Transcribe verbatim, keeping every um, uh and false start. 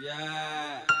Yeah.